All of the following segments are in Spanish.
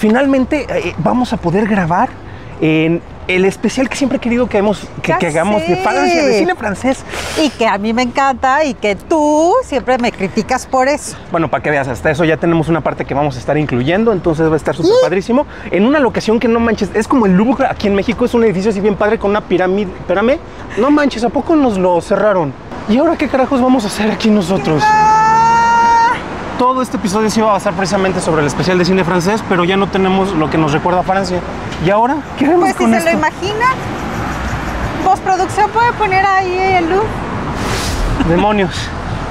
finalmente vamos a poder grabar en el especial que siempre he querido que hagamos de Francia, de cine francés. Y que a mí me encanta y que tú siempre me criticas por eso. Bueno, para que veas, hasta eso ya tenemos una parte que vamos a estar incluyendo, entonces va a estar súper padrísimo. En una locación que no manches, es como el Louvre aquí en México, es un edificio así bien padre con una pirámide. Espérame, no manches, ¿a poco nos lo cerraron? ¿Y ahora qué carajos vamos a hacer aquí nosotros? Todo este episodio se iba a basar precisamente sobre el especial de cine francés, pero ya no tenemos lo que nos recuerda a Francia. ¿Y ahora? ¿Qué haremos pues con esto? Pues si se lo imaginan, postproducción puede poner ahí el look. Demonios.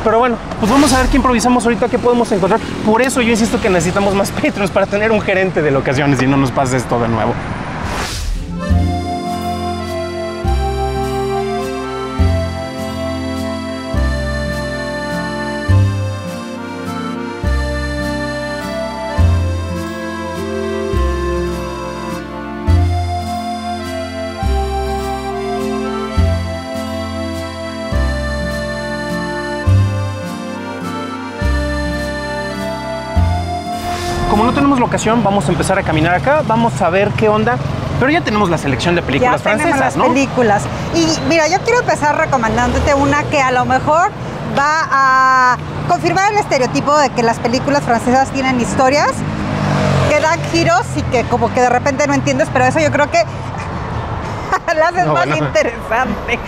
Pero bueno, pues vamos a ver qué improvisamos ahorita, qué podemos encontrar. Por eso yo insisto que necesitamos más Patreons para tener un gerente de locaciones y no nos pase esto de nuevo. Locación, vamos a empezar a caminar acá, vamos a ver qué onda, pero ya tenemos la selección de películas francesas, las ¿no? películas. Y mira, yo quiero empezar recomendándote una que a lo mejor va a confirmar el estereotipo de que las películas francesas tienen historias que dan giros y que como que de repente no entiendes, pero eso yo creo que la haces más interesante.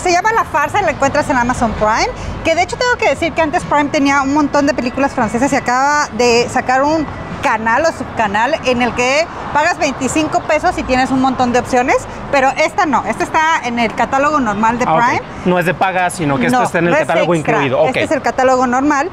Se llama La Farsa y la encuentras en Amazon Prime, que de hecho tengo que decir que antes Prime tenía un montón de películas francesas y acaba de sacar un canal o subcanal en el que pagas 25 pesos y tienes un montón de opciones, pero esta no, esta está en el catálogo normal de Prime. Okay. No es de paga, sino que esta está en el catálogo extra, incluido. Okay. Este es el catálogo normal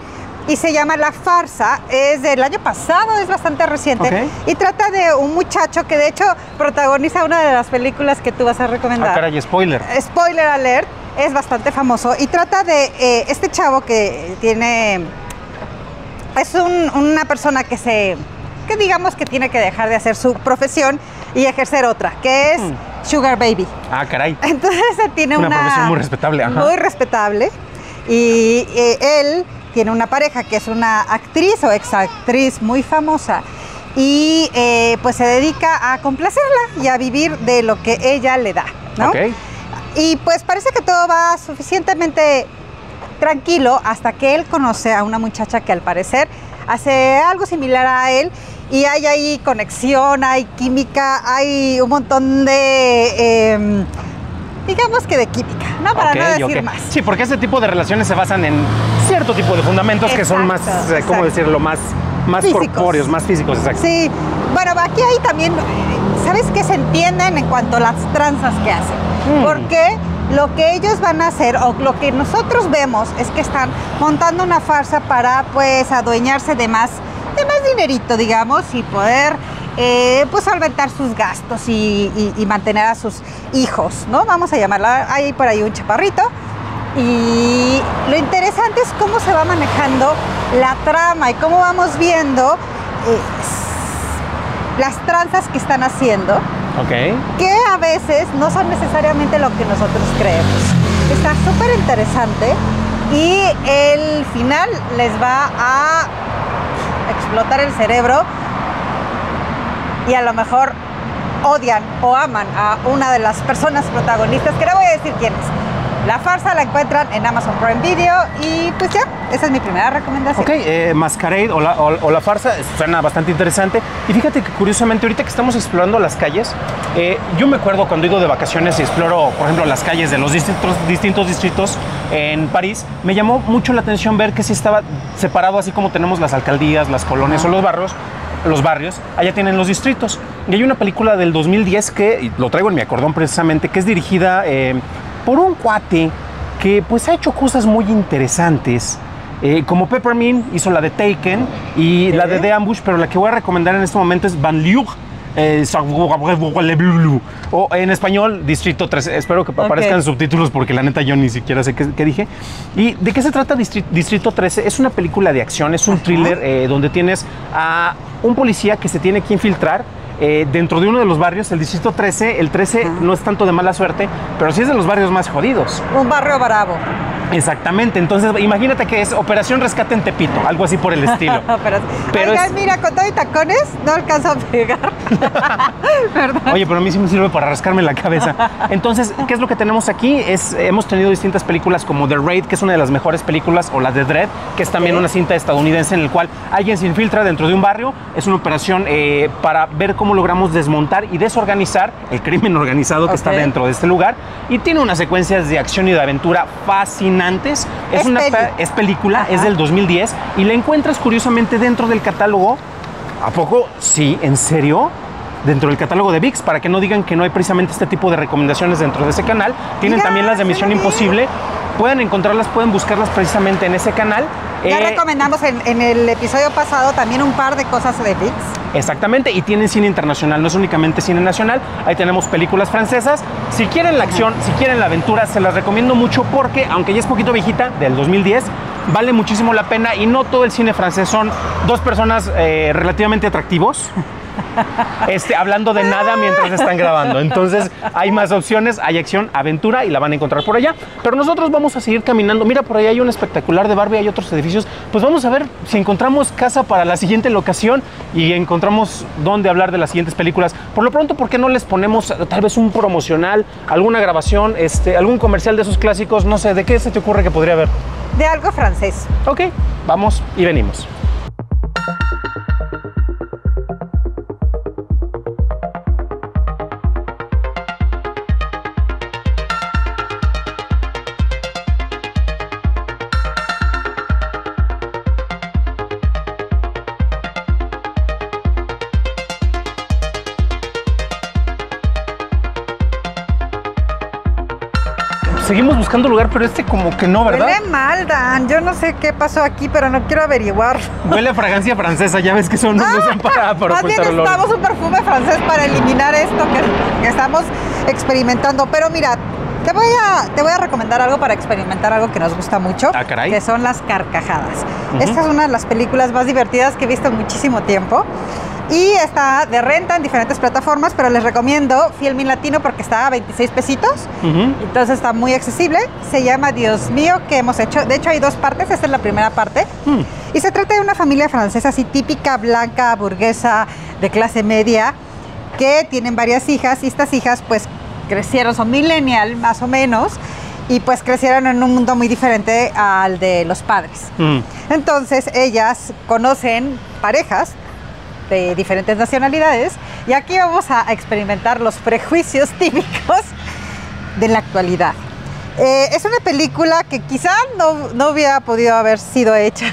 y se llama La Farsa, es del año pasado, es bastante reciente, y trata de un muchacho que de hecho protagoniza una de las películas que tú vas a recomendar. Ah, caray, spoiler. Spoiler alert, es bastante famoso y trata de este chavo que tiene... Es una persona que digamos que tiene que dejar de hacer su profesión y ejercer otra, que es sugar baby. Ah, caray. Entonces tiene una profesión muy respetable. Ajá. Muy respetable. Y él tiene una pareja que es una actriz o exactriz muy famosa y pues se dedica a complacerla y a vivir de lo que ella le da, ¿no? Okay. Y pues parece que todo va suficientemente tranquilo hasta que él conoce a una muchacha que al parecer hace algo similar a él y hay ahí conexión, hay química, hay un montón de, digamos que de química, ¿no? Para no decir más. Sí, porque este tipo de relaciones se basan en cierto tipo de fundamentos que son más, ¿cómo decirlo? Más corpóreos, más físicos, exacto. Sí, bueno, aquí hay también, ¿sabes qué? Se entienden en cuanto a las tranzas que hacen. Porque lo que ellos van a hacer o lo que nosotros vemos es que están montando una farsa para pues adueñarse de más dinerito, digamos, y poder pues solventar sus gastos y mantener a sus hijos, ¿no? Vamos a llamarla, hay por ahí un chaparrito. Y lo interesante es cómo se va manejando la trama y cómo vamos viendo las tranzas que están haciendo. Okay. Que a veces no son necesariamente lo que nosotros creemos. Está súper interesante y el final les va a explotar el cerebro y a lo mejor odian o aman a una de las personas protagonistas, que no voy a decir quién es. La Farsa la encuentran en Amazon Prime Video y pues ya, esa es mi primera recomendación. Ok, Masquerade o La Farsa suena bastante interesante. Y fíjate que curiosamente ahorita que estamos explorando las calles, yo me acuerdo cuando he ido de vacaciones y exploro, por ejemplo, las calles de los distintos distritos en París, me llamó mucho la atención ver que sí estaba separado, así como tenemos las alcaldías, las colonias o los barrios, allá tienen los distritos. Y hay una película del 2010 que, y lo traigo en mi acordón precisamente, que es dirigida por un cuate que pues ha hecho cosas muy interesantes. Como Peppermint, hizo la de Taken y la de The Ambush, pero la que voy a recomendar en este momento es Van Lug, o en español Distrito 13. Espero que aparezcan subtítulos porque la neta yo ni siquiera sé qué dije. ¿Y de qué se trata Distrito 13? Es una película de acción, es un thriller donde tienes a un policía que se tiene que infiltrar dentro de uno de los barrios, el Distrito 13, el 13 no es tanto de mala suerte, pero sí es de los barrios más jodidos. Un barrio bravo. Exactamente, entonces imagínate que es Operación Rescate en Tepito, algo así por el estilo. Pero oigan, es... mira, con todo y tacones no alcanzo a pegar. ¿Verdad? Oye, pero a mí sí me sirve para rascarme la cabeza. Entonces, ¿qué es lo que tenemos aquí? Hemos tenido distintas películas como The Raid, que es una de las mejores películas, o la de Dread, que es también una cinta estadounidense en el cual alguien se infiltra dentro de un barrio. Es una operación para ver cómo logramos desmontar y desorganizar el crimen organizado que está dentro de este lugar, y tiene unas secuencias de acción y de aventura fascinantes. Es película, es del 2010 y la encuentras curiosamente dentro del catálogo. ¿A poco? Sí, ¿en serio? Dentro del catálogo de VIX, para que no digan que no hay precisamente este tipo de recomendaciones dentro de ese canal. Tienen también las de Misión Imposible. Pueden encontrarlas, pueden buscarlas precisamente en ese canal. Ya recomendamos en el episodio pasado también un par de cosas de VIX. Exactamente, y tienen cine internacional, no es únicamente cine nacional. Ahí tenemos películas francesas. Si quieren la acción, si quieren la aventura, se las recomiendo mucho porque, aunque ya es poquito viejita, del 2010, vale muchísimo la pena, y no todo el cine francés son dos personas relativamente atractivos hablando de nada mientras están grabando. Entonces hay más opciones, hay acción, aventura, y la van a encontrar por allá. Pero nosotros vamos a seguir caminando. Mira, por ahí hay un espectacular de Barbie, hay otros edificios. Pues vamos a ver si encontramos casa para la siguiente locación y encontramos dónde hablar de las siguientes películas. Por lo pronto, ¿por qué no les ponemos tal vez un promocional, alguna grabación, algún comercial de esos clásicos? No sé, ¿de qué se te ocurre que podría haber? De algo francés. Ok, vamos y venimos. Seguimos buscando lugar, pero como que no, ¿verdad? Huele mal, Dan. Yo no sé qué pasó aquí, pero no quiero averiguar. Huele a fragancia francesa. Ya ves que son usan para más bien necesitamos un perfume francés para eliminar esto que estamos experimentando. Pero mira, te voy a recomendar algo para experimentar algo que nos gusta mucho, que son las carcajadas. Esta es una de las películas más divertidas que he visto en muchísimo tiempo. Y está de renta en diferentes plataformas, pero les recomiendo Filmin Latino porque está a 26 pesitos. Entonces está muy accesible. Se llama Dios Mío, que hemos hecho. De hecho, hay dos partes. Esta es la primera parte. Y se trata de una familia francesa así típica, blanca, burguesa, de clase media, que tienen varias hijas. Y estas hijas, pues, crecieron, son millennial, más o menos. Y pues crecieron en un mundo muy diferente al de los padres. Entonces, ellas conocen parejas de diferentes nacionalidades, y aquí vamos a experimentar los prejuicios típicos de la actualidad. Es una película que quizá no hubiera podido haber sido hecha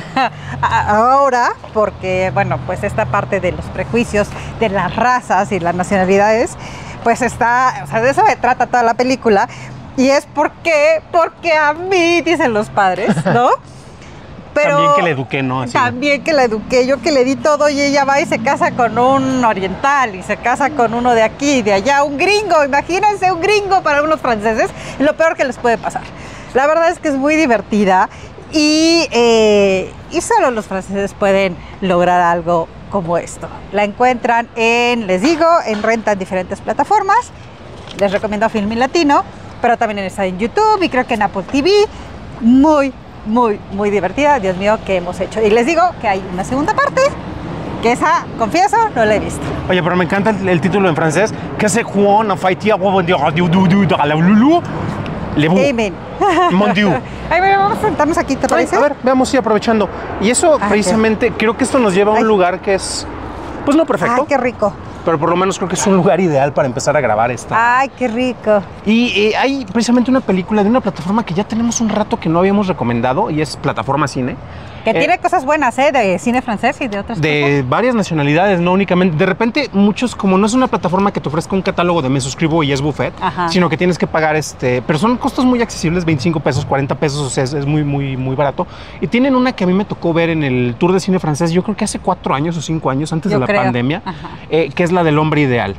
ahora, porque, bueno, pues esta parte de los prejuicios de las razas y las nacionalidades, pues está, o sea, de eso se trata toda la película, y es porque a mí, dicen los padres, ¿no? Pero también que la eduqué, ¿no? Así también que la eduqué, yo que le di todo, y ella va y se casa con un oriental, y se casa con uno de aquí y de allá, un gringo. Imagínense, un gringo para unos franceses, lo peor que les puede pasar. La verdad es que es muy divertida, y solo los franceses pueden lograr algo como esto. La encuentran les digo, en renta en diferentes plataformas. Les recomiendo Filmin Latino, pero también está en YouTube y creo que en Apple TV. Muy divertida, Dios Mío, que hemos hecho. Y les digo que hay una segunda parte, que esa, confieso, no la he visto. Oye, pero me encanta el título en francés. Que se Juan a fighter a la lulu. Amen. Mon Dieu. Ay, bueno, vamos a sentarnos aquí, ¿te parece? A ver, veamos si aprovechando. Y eso, precisamente, creo que esto nos lleva a un lugar que es, pues, no perfecto. Ay, qué rico. Pero por lo menos creo que es un lugar ideal para empezar a grabar esto. ¡Ay, qué rico! Y hay precisamente una película de una plataforma que ya tenemos un rato que no habíamos recomendado, y es Plataforma Cine. Que tiene cosas buenas, ¿eh? De cine francés y de otras cosas. De varias nacionalidades, no únicamente. De repente, muchos, como no es una plataforma que te ofrezca un catálogo de me suscribo y es buffet, sino que tienes que pagar, pero son costos muy accesibles, 25 pesos, 40 pesos, o sea, es muy barato. Y tienen una que a mí me tocó ver en el Tour de Cine Francés, yo creo que hace 4 años o 5 años, antes de la pandemia, que es la del Hombre Ideal.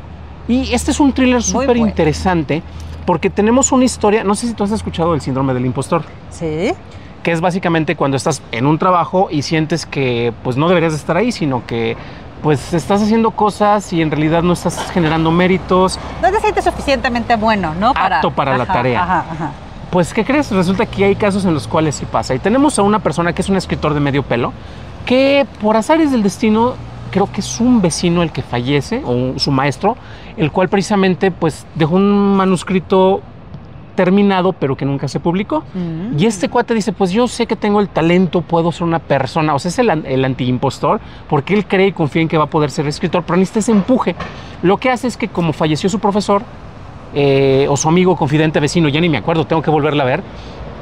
Y este es un thriller súper interesante porque tenemos una historia, no sé si tú has escuchado del síndrome del impostor. Sí. Que es básicamente cuando estás en un trabajo y sientes que pues no deberías estar ahí, sino que pues estás haciendo cosas y en realidad no estás generando méritos. No te sientes suficientemente bueno, ¿no? Apto para la tarea. Pues, ¿qué crees? Resulta que hay casos en los cuales sí pasa. Y tenemos a una persona que es un escritor de medio pelo, que por azares del destino, creo que es un vecino el que fallece, o su maestro, el cual precisamente pues dejó un manuscrito terminado, pero que nunca se publicó. Y este cuate dice, pues yo sé que tengo el talento, puedo ser una persona, o sea, es el antiimpostor, porque él cree y confía en que va a poder ser escritor, pero necesita ese empuje. Lo que hace es que, como falleció su profesor, o su amigo, confidente, vecino, ya ni me acuerdo, tengo que volverla a ver,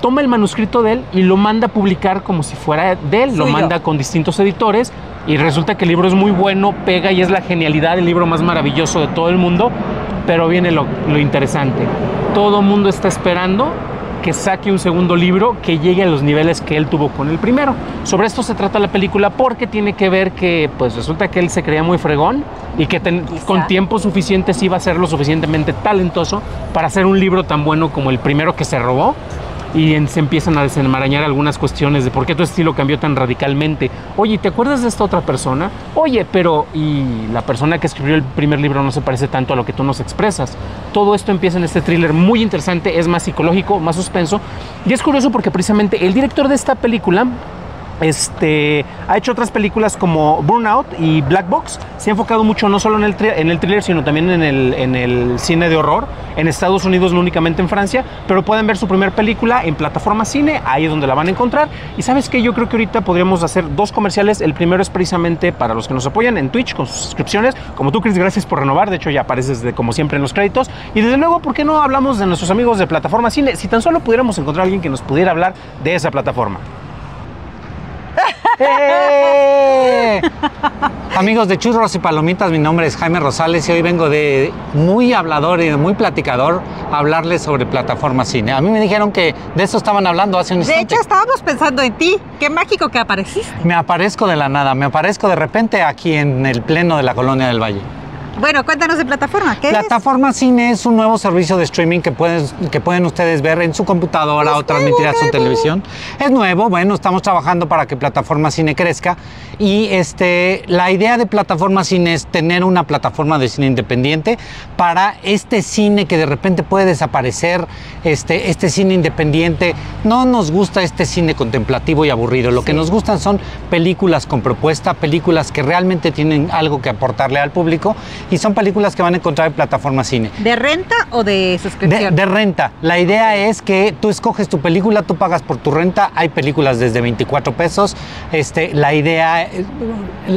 toma el manuscrito de él y lo manda a publicar como si fuera de él, lo manda con distintos editores, y resulta que el libro es muy bueno, pega y es la genialidad, el libro más maravilloso de todo el mundo. Pero viene lo interesante. Todo mundo está esperando que saque un segundo libro que llegue a los niveles que él tuvo con el primero. Sobre esto se trata la película, porque tiene que ver que pues resulta que él se creía muy fregón y que con tiempo suficiente sí iba a ser lo suficientemente talentoso para hacer un libro tan bueno como el primero que se robó. Y se empiezan a desenmarañar algunas cuestiones de por qué tu estilo cambió tan radicalmente. Oye, ¿te acuerdas de esta otra persona? Oye, pero y la persona que escribió el primer libro no se parece tanto a lo que tú nos expresas. Todo esto empieza en este thriller muy interesante, es más psicológico, más suspenso. Y es curioso porque precisamente el director de esta película ha hecho otras películas como Burnout y Black Box. Se ha enfocado mucho no solo en el thriller, sino también en el cine de horror en Estados Unidos, no únicamente en Francia. Pero pueden ver su primera película en Plataforma Cine, ahí es donde la van a encontrar. Y ¿sabes qué? Yo creo que ahorita podríamos hacer dos comerciales. El primero es precisamente para los que nos apoyan en Twitch con sus suscripciones, como tú, Chris, gracias por renovar. De hecho, ya apareces como siempre en los créditos. Y desde luego, ¿por qué no hablamos de nuestros amigos de Plataforma Cine? Si tan solo pudiéramos encontrar a alguien que nos pudiera hablar de esa plataforma. Amigos de Churros y Palomitas, mi nombre es Jaime Rosales y hoy vengo de muy hablador y de muy platicador a hablarles sobre Plataforma Cine. A mí me dijeron que de eso estaban hablando hace un instante. De hecho, estábamos pensando en ti. Qué mágico que apareciste. Me aparezco de la nada, me aparezco de repente aquí en el pleno de la Colonia del Valle. Bueno, cuéntanos de Plataforma. ¿Qué es? Plataforma Cine es un nuevo servicio de streaming que pueden ustedes ver en su computadora o transmitir a su televisión. Es nuevo, bueno, estamos trabajando para que Plataforma Cine crezca. Y la idea de Plataforma Cine es tener una plataforma de cine independiente para este cine que de repente puede desaparecer, este cine independiente. No nos gusta este cine contemplativo y aburrido. Lo que nos gustan son películas con propuesta, películas que realmente tienen algo que aportarle al público. Y son películas que van a encontrar en Plataforma Cine. ¿De renta o de suscripción? De renta. La idea es que tú escoges tu película, tú pagas por tu renta. Hay películas desde 24 pesos. La idea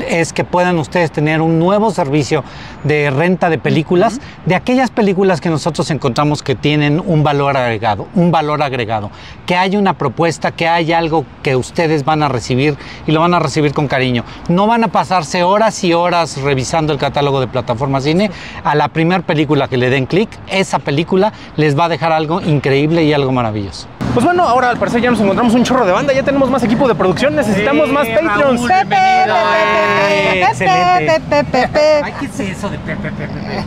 es que puedan ustedes tener un nuevo servicio de renta de películas, de aquellas películas que nosotros encontramos que tienen un valor agregado, que haya una propuesta, que haya algo que ustedes van a recibir y lo van a recibir con cariño. No van a pasarse horas y horas revisando el catálogo de Plataforma Cine. A la primera película que le den clic, esa película les va a dejar algo increíble y algo maravilloso. Pues bueno, ahora al parecer ya nos encontramos un chorro de banda, ya tenemos más equipo de producción, necesitamos más Patreons. Ay, ¿qué es eso de Pepe,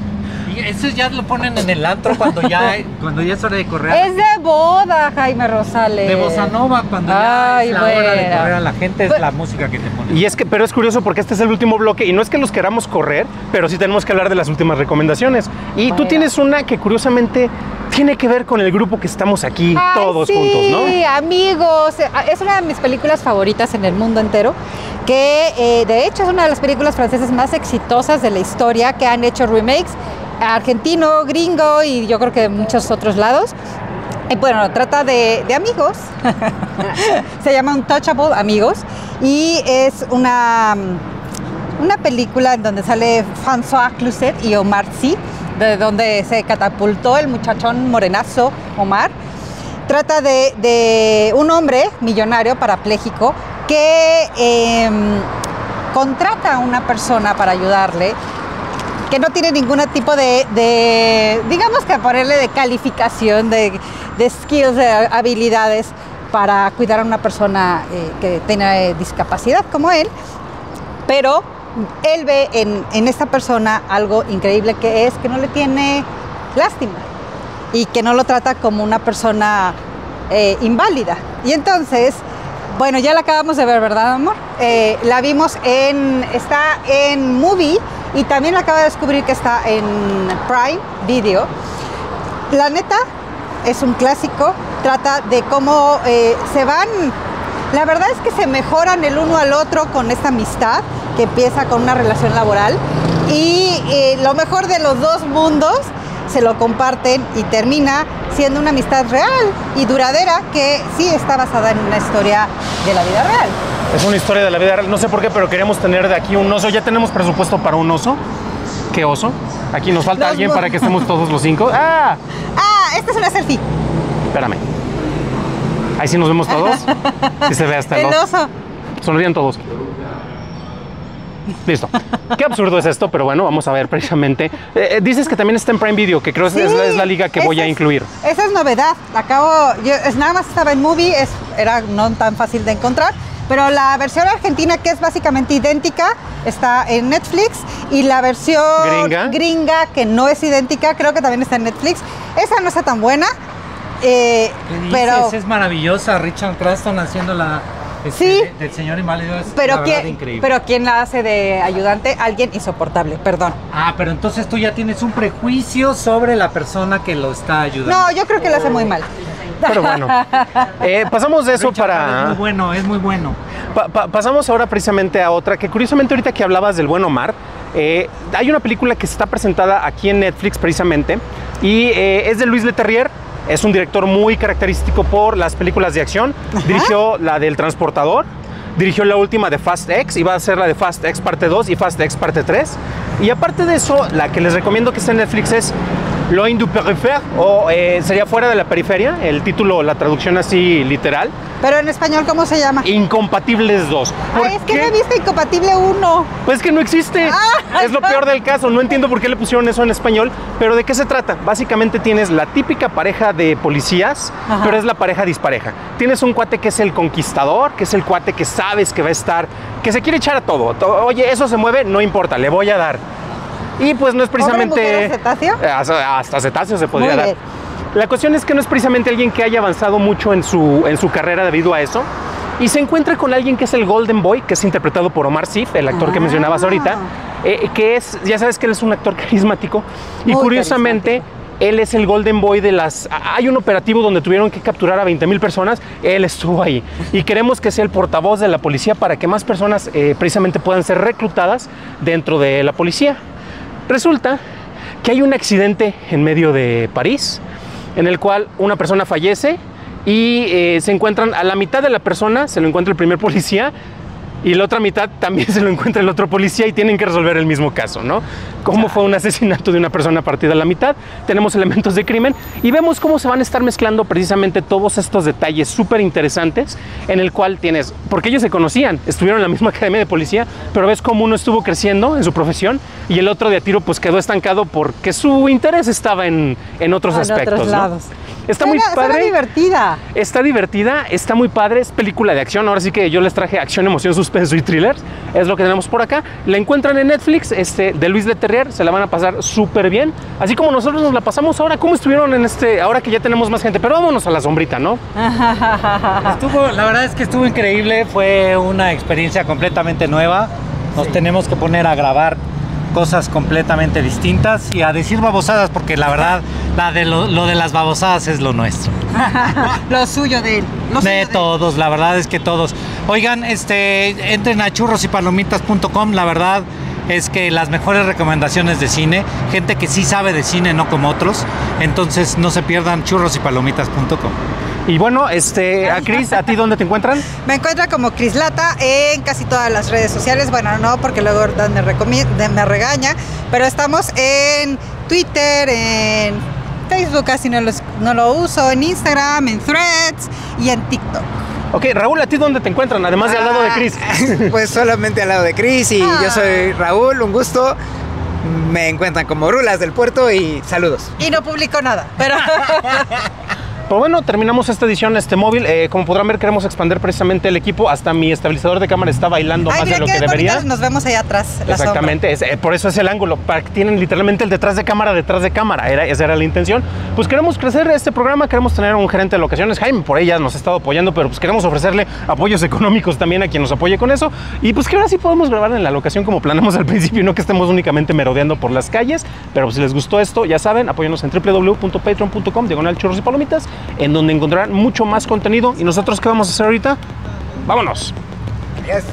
Eso ya lo ponen en el antro cuando ya es hora de correr. Es de boda, Jaime Rosales. De bossa nova, cuando ya es la hora de correr a la gente, es la música que te ponen. Y es que, pero es curioso porque este es el último bloque y no es que los queramos correr, pero sí tenemos que hablar de las últimas recomendaciones. Y tú tienes una que curiosamente tiene que ver con el grupo que estamos aquí todos juntos, ¿no? Sí, amigos. Es una de mis películas favoritas en el mundo entero, que de hecho es una de las películas francesas más exitosas de la historia, que han hecho remakes argentino, gringo y yo creo que de muchos otros lados. Y bueno, trata de amigos. Se llama Un Intouchable, Amigos, y es una película en donde sale François Clusset y Omar Sy, de donde se catapultó el muchachón morenazo Omar. Trata de un hombre millonario parapléjico que contrata a una persona para ayudarle, que no tiene ningún tipo de digamos que ponerle de calificación, de skills, de habilidades para cuidar a una persona que tiene discapacidad como él, pero él ve en esta persona algo increíble, que es que no le tiene lástima y que no lo trata como una persona inválida. Y entonces Bueno, ya la acabamos de ver, ¿verdad, amor? La vimos en... está en MUBI y también la acabo de descubrir que está en Prime Video. La neta, es un clásico, trata de cómo se van... La verdad es que se mejoran el uno al otro con esta amistad que empieza con una relación laboral y lo mejor de los dos mundos se lo comparten y termina siendo una amistad real y duradera que sí está basada en una historia de la vida real. Es una historia de la vida real, no sé por qué, pero queremos tener de aquí un oso. Ya tenemos presupuesto para un oso. ¿Qué oso? Aquí nos falta alguien para que estemos todos los cinco. ¡Ah! ¡Ah! Esta es una selfie. Espérame. Ahí sí nos vemos todos. Que se vea hasta el oso. Sonríen todos. Listo. Qué absurdo es esto, pero bueno, vamos a ver precisamente. Dices que también está en Prime Video, que creo que sí, es la liga que voy a incluir. Esa es novedad. Nada más estaba en MUBI, era no tan fácil de encontrar. Pero la versión argentina, que es básicamente idéntica, está en Netflix. Y la versión gringa, que no es idéntica, creo que también está en Netflix. Esa no está tan buena. Pero es maravillosa, Richard Cranston haciendo la del señor inválido, es increíble. Pero ¿quién la hace de ayudante? Alguien insoportable, perdón. Ah, pero entonces tú ya tienes un prejuicio sobre la persona que lo está ayudando. No, yo creo que lo hace muy mal. Pero bueno, pasamos de eso Richard, para... Es muy bueno. Pasamos ahora precisamente a otra, que curiosamente ahorita que hablabas del buen Omar, hay una película que está presentada aquí en Netflix precisamente, y es de Luis Leterrier. Es un director muy característico por las películas de acción. Ajá. Dirigió la del Transportador, dirigió la última de Fast X, y va a ser la de Fast X parte 2 y Fast X parte 3. Y aparte de eso, la que les recomiendo que esté en Netflix es Loin du Périphère, o sería Fuera de la Periferia, el título, la traducción así literal. Pero en español, ¿cómo se llama? Incompatibles 2. Ay, es que no he visto Incompatible 1. Pues que no existe. Ah, es lo peor del caso. No entiendo por qué le pusieron eso en español. Pero ¿de qué se trata? Básicamente tienes la típica pareja de policías, ajá, pero es la pareja dispareja. Tienes un cuate que es el conquistador, que es el cuate que sabes que va a estar, que se quiere echar a todo. Oye, eso se mueve, no importa, le voy a dar. Y pues no es precisamente... ¿Cetáceo? Hasta cetáceo se podría dar. La cuestión es que no es precisamente alguien que haya avanzado mucho en su carrera debido a eso. Y se encuentra con alguien que es el Golden Boy, que es interpretado por Omar Sif, el actor que mencionabas ahorita. Que es, ya sabes que él es un actor carismático. Y curiosamente, él es el Golden Boy de las... Hay un operativo donde tuvieron que capturar a 20,000 personas. Él estuvo ahí. Y queremos que sea el portavoz de la policía para que más personas precisamente puedan ser reclutadas dentro de la policía. Resulta que hay un accidente en medio de París, en el cual una persona fallece y se encuentran a la mitad de la persona, se lo encuentra el primer policía y la otra mitad también se lo encuentra el otro policía y tienen que resolver el mismo caso, ¿no? Cómo fue un asesinato de una persona partida a la mitad, tenemos elementos de crimen y vemos cómo se van a estar mezclando precisamente todos estos detalles súper interesantes en el cual tienes, porque ellos se conocían, estuvieron en la misma academia de policía, pero ves cómo uno estuvo creciendo en su profesión y el otro de a tiro pues quedó estancado porque su interés estaba en otros aspectos, otros lados, ¿no? Está muy padre. Está divertida. Está divertida, está muy padre, es película de acción, ahora sí que yo les traje acción, emoción, suspenso y thrillers, es lo que tenemos por acá. La encuentran en Netflix, de Luis Leterrier, se la van a pasar súper bien, así como nosotros nos la pasamos ahora. ¿Cómo estuvieron ahora que ya tenemos más gente? Pero vámonos a la sombrita, ¿no? La verdad es que estuvo increíble, fue una experiencia completamente nueva, nos tenemos que poner a grabar cosas completamente distintas y a decir babosadas, porque la verdad lo de las babosadas es lo nuestro. Lo suyo de él. De todos, la verdad es que todos. Oigan, entren a churrosypalomitas.com, la verdad es que las mejores recomendaciones de cine, gente que sí sabe de cine, no como otros, entonces no se pierdan churrosypalomitas.com. Y bueno, a Cris, ¿a ti dónde te encuentran? Me encuentran como Crislata en casi todas las redes sociales. Bueno, no, porque luego me regaña, pero estamos en Twitter, en Facebook, casi no lo uso, en Instagram, en Threads y en TikTok. Ok, Raúl, ¿a ti dónde te encuentran? Además de al lado de Cris. Pues solamente al lado de Cris y yo soy Raúl, un gusto. Me encuentran como Rulas del Puerto y saludos. Y no publico nada, pero... Pero bueno, terminamos esta edición, este móvil. Como podrán ver, queremos expandir precisamente el equipo. Hasta mi estabilizador de cámara está bailando más de lo que debería. Nos vemos allá atrás. Exactamente, por eso es el ángulo. Para que tienen literalmente el detrás de cámara. Esa era la intención. Pues queremos crecer este programa, queremos tener un gerente de locaciones. Jaime por ella nos ha estado apoyando, pero pues queremos ofrecerle apoyos económicos también a quien nos apoye con eso. Y pues que ahora sí podemos grabar en la locación como planeamos al principio, no que estemos únicamente merodeando por las calles. Pero pues, si les gustó esto, ya saben, apóyanos en www.patreon.com/churrosypalomitas, en donde encontrarán mucho más contenido. ¿Y nosotros qué vamos a hacer ahorita? ¡Vámonos! Yes.